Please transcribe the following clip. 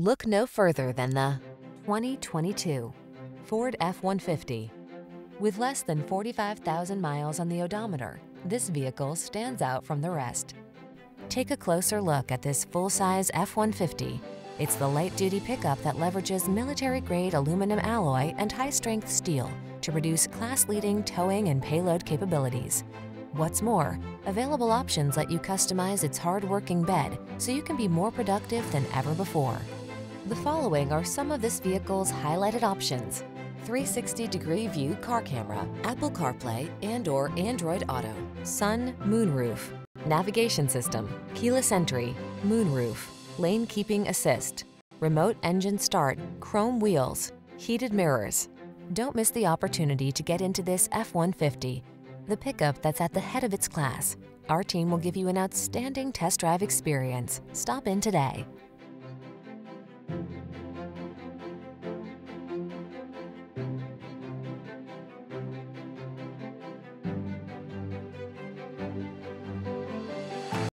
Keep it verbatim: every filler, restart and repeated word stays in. Look no further than the twenty twenty-two Ford F one fifty. With less than forty-five thousand miles on the odometer, this vehicle stands out from the rest. Take a closer look at this full-size F one fifty. It's the light-duty pickup that leverages military-grade aluminum alloy and high-strength steel to produce class-leading towing and payload capabilities. What's more, available options let you customize its hard-working bed so you can be more productive than ever before. The following are some of this vehicle's highlighted options: three sixty degree view car camera, Apple CarPlay and or Android Auto, sun, moonroof, navigation system, keyless entry, moonroof, lane keeping assist, remote engine start, chrome wheels, heated mirrors. Don't miss the opportunity to get into this F one fifty, the pickup that's at the head of its class. Our team will give you an outstanding test drive experience. Stop in today.